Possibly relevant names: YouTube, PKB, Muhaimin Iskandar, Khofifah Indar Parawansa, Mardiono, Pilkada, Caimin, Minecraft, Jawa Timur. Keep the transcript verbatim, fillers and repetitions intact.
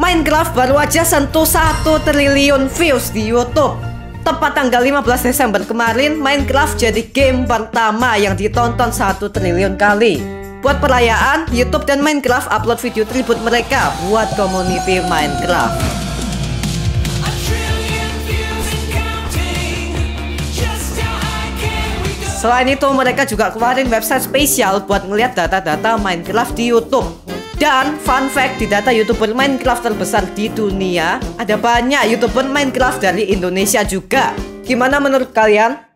Minecraft baru aja sentuh satu triliun views di YouTube. Tepat tanggal lima belas Desember kemarin, Minecraft jadi game pertama yang ditonton satu triliun kali. Buat perayaan, YouTube dan Minecraft upload video tribute mereka buat community Minecraft. Selain itu, mereka juga keluarin website spesial buat ngeliat data-data Minecraft di YouTube. Dan fun fact, di data YouTuber Minecraft terbesar di dunia, ada banyak YouTuber Minecraft dari Indonesia juga. Gimana menurut kalian?